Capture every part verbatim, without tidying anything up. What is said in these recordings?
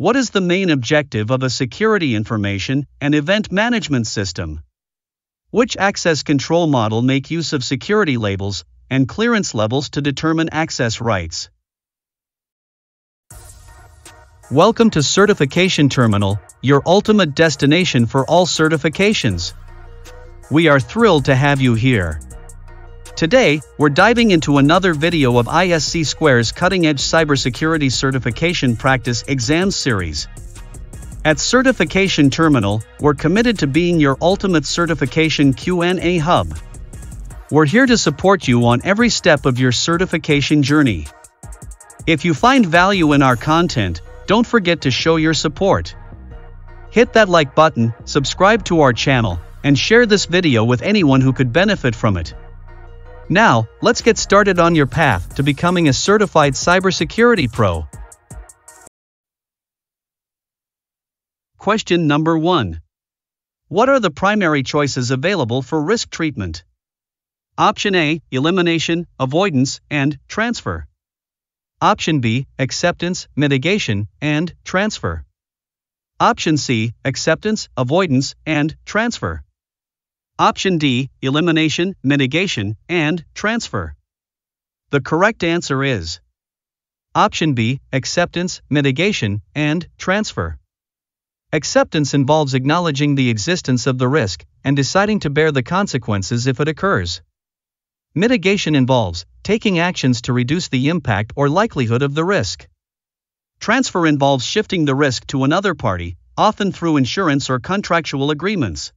What is the main objective of a security information and event management system? Which access control model make use of security labels and clearance levels to determine access rights? Welcome to Certification Terminal, your ultimate destination for all certifications. We are thrilled to have you here. Today, we're diving into another video of I S C Square's cutting-edge cybersecurity certification practice exam series. At Certification Terminal, we're committed to being your ultimate certification Q and A hub. We're here to support you on every step of your certification journey. If you find value in our content, don't forget to show your support. Hit that like button, subscribe to our channel, and share this video with anyone who could benefit from it. Now, let's get started on your path to becoming a certified cybersecurity pro. Question number one. What are the primary choices available for risk treatment? Option A, elimination, avoidance, and transfer. Option B, acceptance, mitigation, and transfer. Option C, acceptance, avoidance, and transfer. Option D, elimination, mitigation, and transfer. The correct answer is Option B, acceptance, mitigation, and transfer. Acceptance involves acknowledging the existence of the risk and deciding to bear the consequences if it occurs. Mitigation involves taking actions to reduce the impact or likelihood of the risk. Transfer involves shifting the risk to another party, often through insurance or contractual agreements.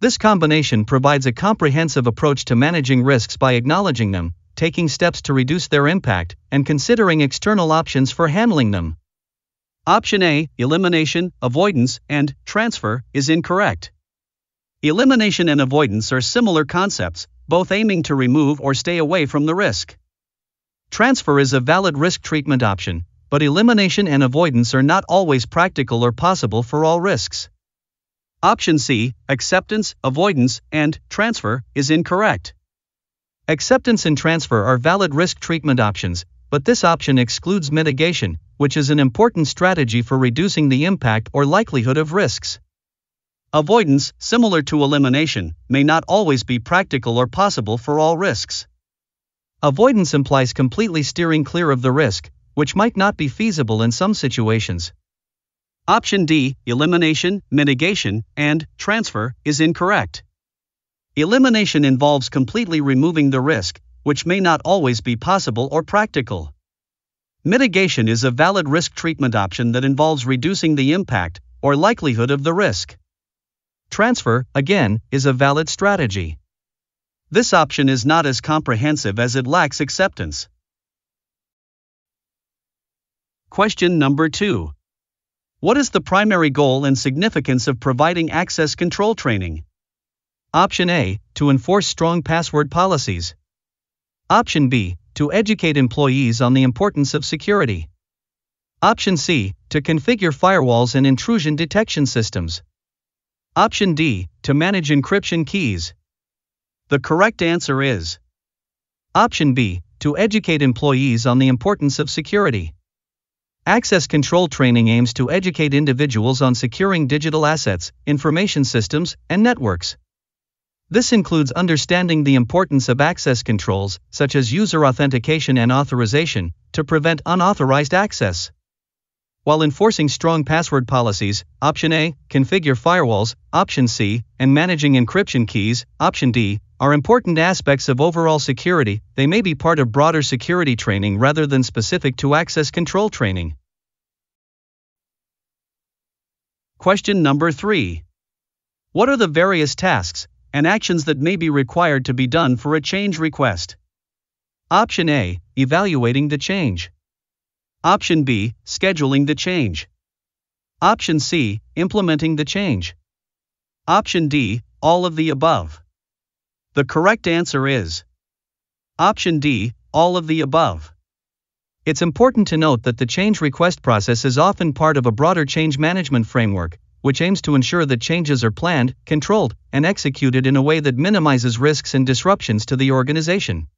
This combination provides a comprehensive approach to managing risks by acknowledging them, taking steps to reduce their impact, and considering external options for handling them. Option A, elimination, avoidance, and transfer, is incorrect. Elimination and avoidance are similar concepts, both aiming to remove or stay away from the risk. Transfer is a valid risk treatment option, but elimination and avoidance are not always practical or possible for all risks. Option C, acceptance, avoidance, and transfer, is incorrect. Acceptance and transfer are valid risk treatment options, but this option excludes mitigation, which is an important strategy for reducing the impact or likelihood of risks. Avoidance, similar to elimination, may not always be practical or possible for all risks. Avoidance implies completely steering clear of the risk, which might not be feasible in some situations. Option D, elimination, mitigation, and transfer, is incorrect. Elimination involves completely removing the risk, which may not always be possible or practical. Mitigation is a valid risk treatment option that involves reducing the impact or likelihood of the risk. Transfer, again, is a valid strategy. This option is not as comprehensive as it lacks acceptance. Question number two. What is the primary goal and significance of providing access control training? Option A, to enforce strong password policies. Option B, to educate employees on the importance of security. Option C, to configure firewalls and intrusion detection systems. Option D, to manage encryption keys. The correct answer is Option B, to educate employees on the importance of security. Access control training aims to educate individuals on securing digital assets, information systems, and networks. This includes understanding the importance of access controls, such as user authentication and authorization, to prevent unauthorized access. While enforcing strong password policies, Option A, configure firewalls, Option C, and managing encryption keys, Option D, are important aspects of overall security. They may be part of broader security training rather than specific to access control training. Question number three. What are the various tasks and actions that may be required to be done for a change request? Option A, evaluating the change. Option B, scheduling the change. Option C, implementing the change. Option D, all of the above. The correct answer is Option D, all of the above. It's important to note that the change request process is often part of a broader change management framework, which aims to ensure that changes are planned, controlled, and executed in a way that minimizes risks and disruptions to the organization.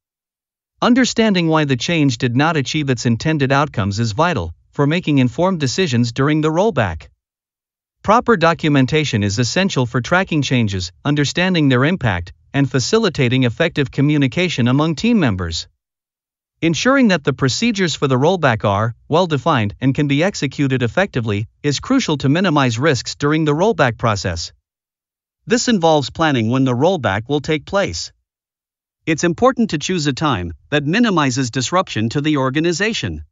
Understanding why the change did not achieve its intended outcomes is vital, for making informed decisions during the rollback. Proper documentation is essential for tracking changes, understanding their impact, and facilitating effective communication among team members. Ensuring that the procedures for the rollback are well-defined and can be executed effectively is crucial to minimize risks during the rollback process. This involves planning when the rollback will take place. It's important to choose a time that minimizes disruption to the organization.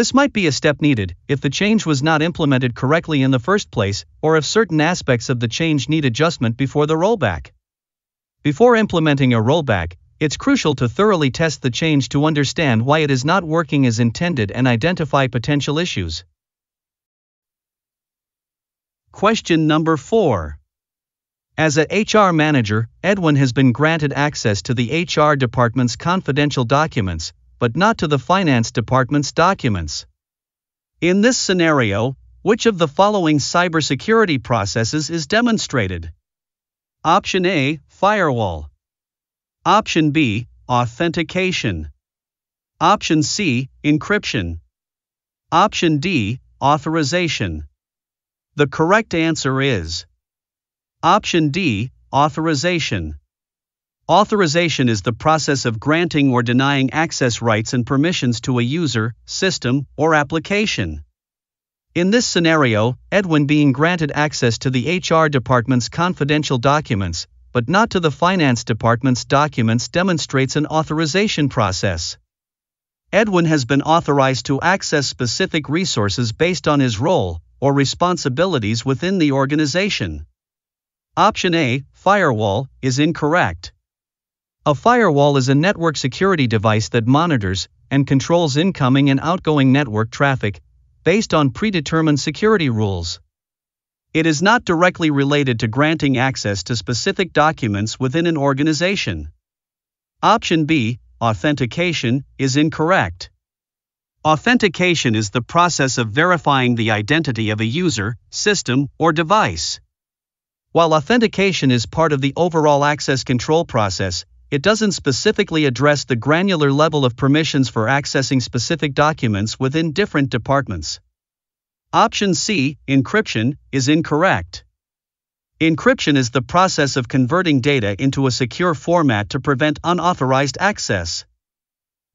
This might be a step needed if the change was not implemented correctly in the first place, or if certain aspects of the change need adjustment before the rollback. Before implementing a rollback, it's crucial to thoroughly test the change to understand why it is not working as intended and identify potential issues. Question number four. As an H R manager, Edwin has been granted access to the H R department's confidential documents, but not to the finance department's documents. In this scenario, which of the following cybersecurity processes is demonstrated? Option A, firewall. Option B, authentication. Option C, encryption. Option D, authorization. The correct answer is Option D, authorization. Authorization is the process of granting or denying access rights and permissions to a user, system, or application. In this scenario, Edwin being granted access to the H R department's confidential documents, but not to the finance department's documents demonstrates an authorization process. Edwin has been authorized to access specific resources based on his role or responsibilities within the organization. Option A, firewall, is incorrect. A firewall is a network security device that monitors and controls incoming and outgoing network traffic based on predetermined security rules. It is not directly related to granting access to specific documents within an organization. Option B, authentication, is incorrect. Authentication is the process of verifying the identity of a user, system, or device. While authentication is part of the overall access control process, it doesn't specifically address the granular level of permissions for accessing specific documents within different departments. Option C, encryption, is incorrect. Encryption is the process of converting data into a secure format to prevent unauthorized access.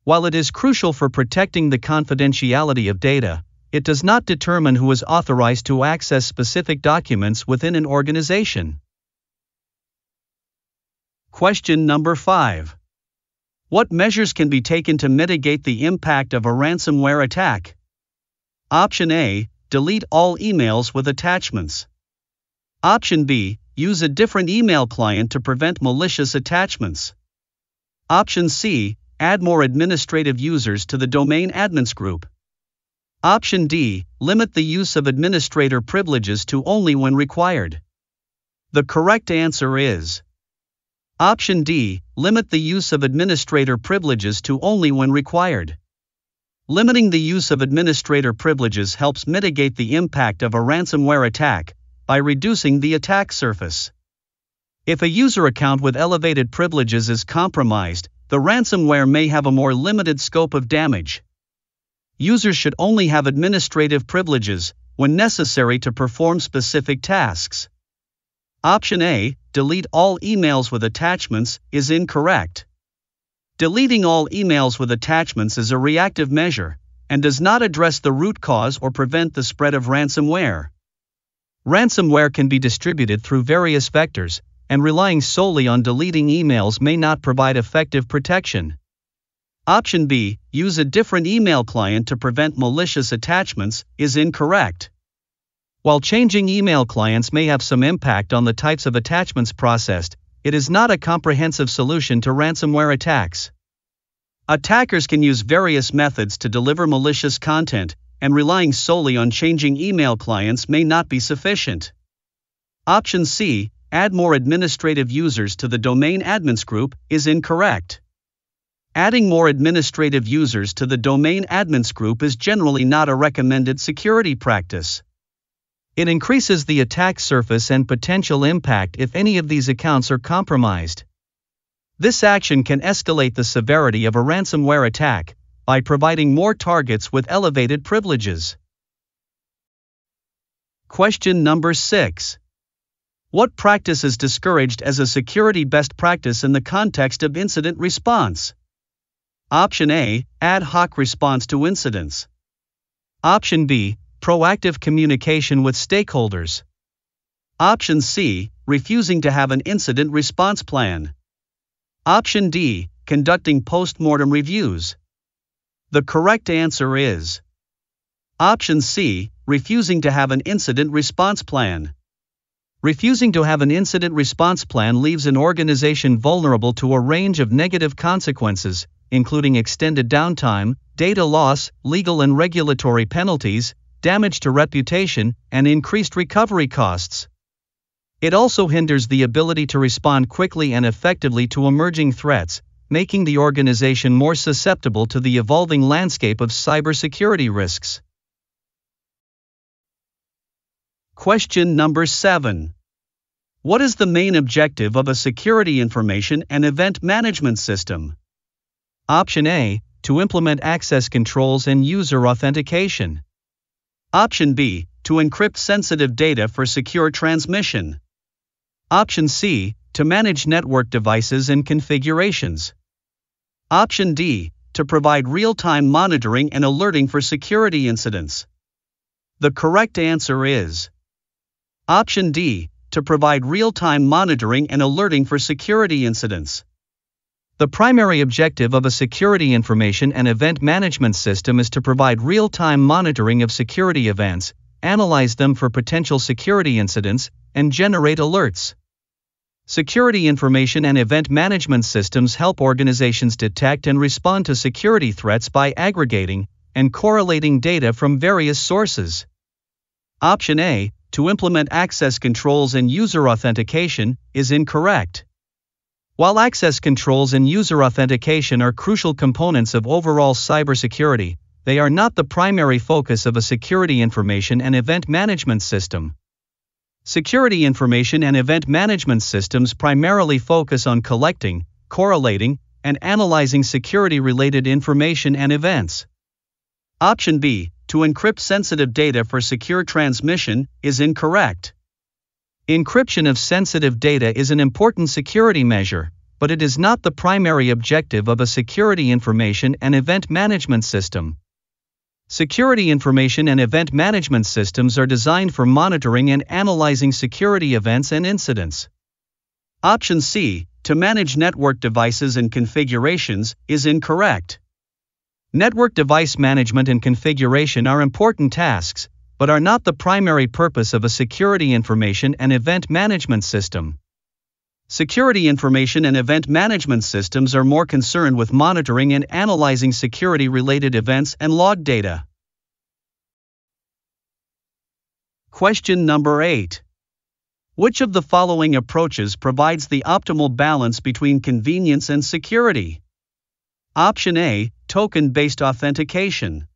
While it is crucial for protecting the confidentiality of data, it does not determine who is authorized to access specific documents within an organization. Question number five. What measures can be taken to mitigate the impact of a ransomware attack? Option A, delete all emails with attachments. Option B, use a different email client to prevent malicious attachments. Option C, add more administrative users to the domain admins group. Option D, limit the use of administrator privileges to only when required. The correct answer is Option D, limit the use of administrator privileges to only when required. Limiting the use of administrator privileges helps mitigate the impact of a ransomware attack by reducing the attack surface. If a user account with elevated privileges is compromised, the ransomware may have a more limited scope of damage. Users should only have administrative privileges when necessary to perform specific tasks. Option A, delete all emails with attachments, is incorrect. Deleting all emails with attachments is a reactive measure and does not address the root cause or prevent the spread of ransomware. Ransomware can be distributed through various vectors, and relying solely on deleting emails may not provide effective protection. Option B, use a different email client to prevent malicious attachments, is incorrect. While changing email clients may have some impact on the types of attachments processed, it is not a comprehensive solution to ransomware attacks. Attackers can use various methods to deliver malicious content, and relying solely on changing email clients may not be sufficient. Option C, add more administrative users to the domain admins group, is incorrect. Adding more administrative users to the domain admins group is generally not a recommended security practice. It increases the attack surface and potential impact if any of these accounts are compromised. This action can escalate the severity of a ransomware attack, by providing more targets with elevated privileges. Question number six. What practice is discouraged as a security best practice in the context of incident response? Option A, ad hoc response to incidents. Option B, proactive communication with stakeholders. Option C, refusing to have an incident response plan. Option D, conducting post-mortem reviews. The correct answer is Option C, refusing to have an incident response plan. Refusing to have an incident response plan leaves an organization vulnerable to a range of negative consequences, including extended downtime, data loss, legal and regulatory penalties, damage to reputation, and increased recovery costs. It also hinders the ability to respond quickly and effectively to emerging threats, making the organization more susceptible to the evolving landscape of cybersecurity risks. Question number seven. What is the main objective of a security information and event management system? Option A, to implement access controls and user authentication. Option B, to encrypt sensitive data for secure transmission. Option C, to manage network devices and configurations. Option D, to provide real-time monitoring and alerting for security incidents. The correct answer is Option D, to provide real-time monitoring and alerting for security incidents. The primary objective of a security information and event management system is to provide real-time monitoring of security events, analyze them for potential security incidents, and generate alerts. Security information and event management systems help organizations detect and respond to security threats by aggregating and correlating data from various sources. Option A, to implement access controls and user authentication, is incorrect. While access controls and user authentication are crucial components of overall cybersecurity, they are not the primary focus of a security information and event management system. Security information and event management systems primarily focus on collecting, correlating, and analyzing security-related information and events. Option B, to encrypt sensitive data for secure transmission, is incorrect. Encryption of sensitive data is an important security measure, but it is not the primary objective of a security information and event management system. Security information and event management systems are designed for monitoring and analyzing security events and incidents. Option C, to manage network devices and configurations, is incorrect. Network device management and configuration are important tasks, but are not the primary purpose of a security information and event management system. Security information and event management systems are more concerned with monitoring and analyzing security-related events and log data. Question number eight. Which of the following approaches provides the optimal balance between convenience and security? Option A, token-based authentication.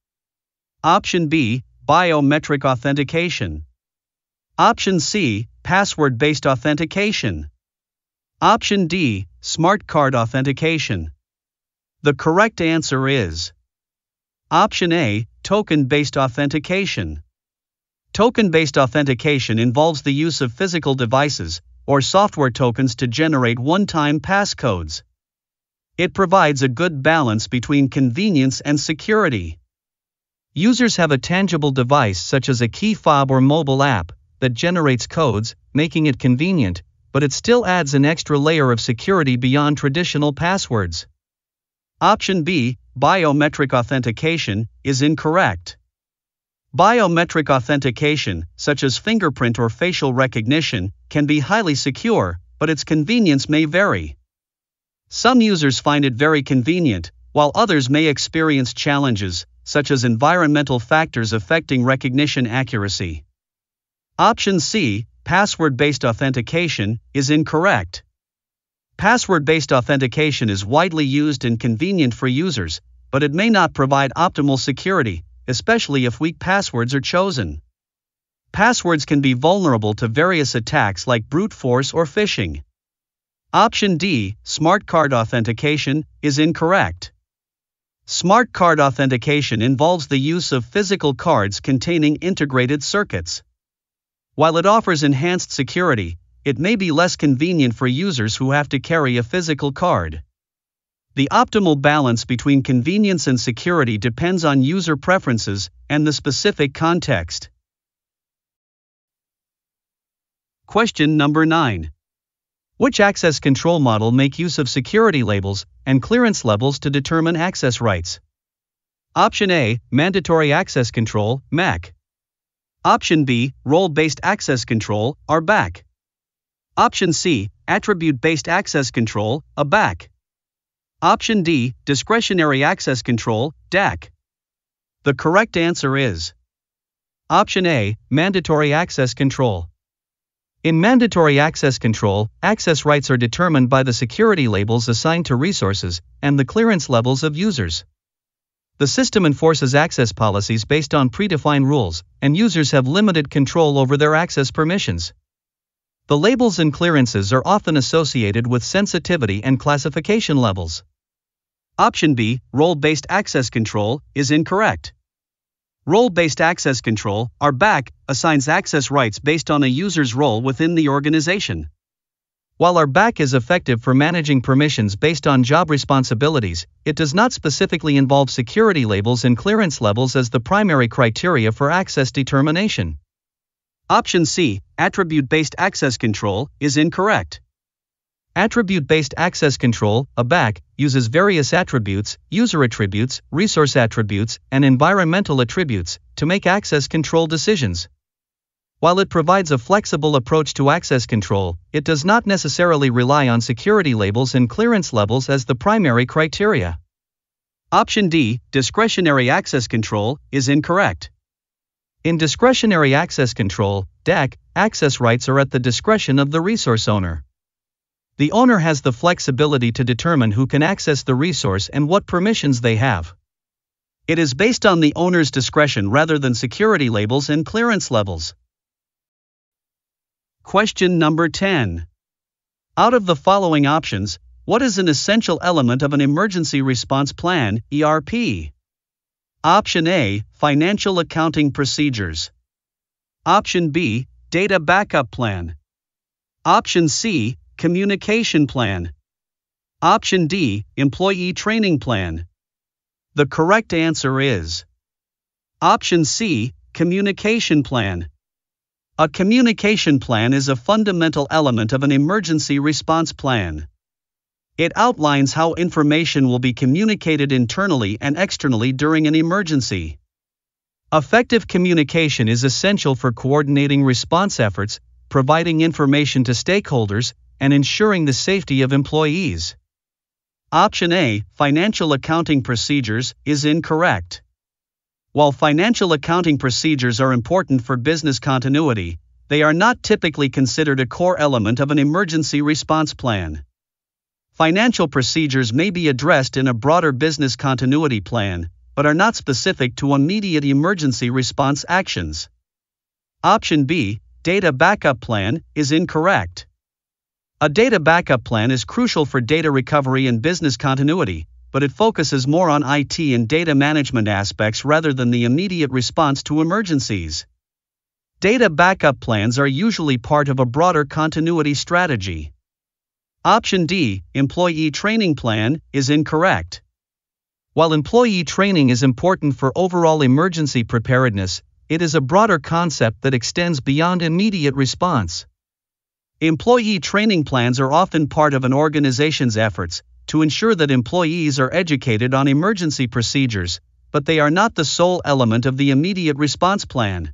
Option B, biometric authentication. Option C, password-based authentication. Option D, smart card authentication. The correct answer is Option A, token-based authentication. Token-based authentication involves the use of physical devices or software tokens to generate one-time passcodes. It provides a good balance between convenience and security. Users have a tangible device such as a key fob or mobile app that generates codes, making it convenient, but it still adds an extra layer of security beyond traditional passwords. Option B, biometric authentication, is incorrect. Biometric authentication, such as fingerprint or facial recognition, can be highly secure, but its convenience may vary. Some users find it very convenient, while others may experience challenges, such as environmental factors affecting recognition accuracy. Option C, password-based authentication, is incorrect. Password-based authentication is widely used and convenient for users, but it may not provide optimal security, especially if weak passwords are chosen. Passwords can be vulnerable to various attacks like brute force or phishing. Option D, smart card authentication, is incorrect. Smart card authentication involves the use of physical cards containing integrated circuits. While it offers enhanced security, it may be less convenient for users who have to carry a physical card. The optimal balance between convenience and security depends on user preferences and the specific context. Question number nine. Which access control model make use of security labels and clearance levels to determine access rights? Option A, mandatory access control, M A C. Option B, role-based access control, R B A C. Option C, attribute-based access control, A B A C. Option D, discretionary access control, D A C. The correct answer is option A, mandatory access control. In mandatory access control, access rights are determined by the security labels assigned to resources and the clearance levels of users. The system enforces access policies based on predefined rules, and users have limited control over their access permissions. The labels and clearances are often associated with sensitivity and classification levels. Option B, role-based access control, is incorrect. Role-based access control, R B A C, assigns access rights based on a user's role within the organization. While R B A C is effective for managing permissions based on job responsibilities, it does not specifically involve security labels and clearance levels as the primary criteria for access determination. Option C, attribute-based access control, is incorrect. Attribute-based access control, A B A C, uses various attributes, user attributes, resource attributes, and environmental attributes, to make access control decisions. While it provides a flexible approach to access control, it does not necessarily rely on security labels and clearance levels as the primary criteria. Option D, discretionary access control, is incorrect. In discretionary access control, D A C, access rights are at the discretion of the resource owner. The owner has the flexibility to determine who can access the resource and what permissions they have. It is based on the owner's discretion rather than security labels and clearance levels. Question number ten. Out of the following options, what is an essential element of an emergency response plan, E R P? Option A, financial accounting procedures. Option B, data backup plan. Option C, communication plan. Option D, employee training plan. The correct answer is option C, communication plan. A communication plan is a fundamental element of an emergency response plan. It outlines how information will be communicated internally and externally during an emergency. Effective communication is essential for coordinating response efforts, providing information to stakeholders, and ensuring the safety of employees. Option A, financial accounting procedures, is incorrect. While financial accounting procedures are important for business continuity, they are not typically considered a core element of an emergency response plan. Financial procedures may be addressed in a broader business continuity plan, but are not specific to immediate emergency response actions. Option B, data backup plan, is incorrect. A data backup plan is crucial for data recovery and business continuity, but it focuses more on I T and data management aspects rather than the immediate response to emergencies. Data backup plans are usually part of a broader continuity strategy. Option D, employee training plan, is incorrect. While employee training is important for overall emergency preparedness, it is a broader concept that extends beyond immediate response. Employee training plans are often part of an organization's efforts to ensure that employees are educated on emergency procedures, but they are not the sole element of the immediate response plan.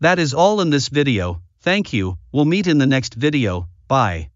That is all in this video. Thank you. We'll meet in the next video. Bye.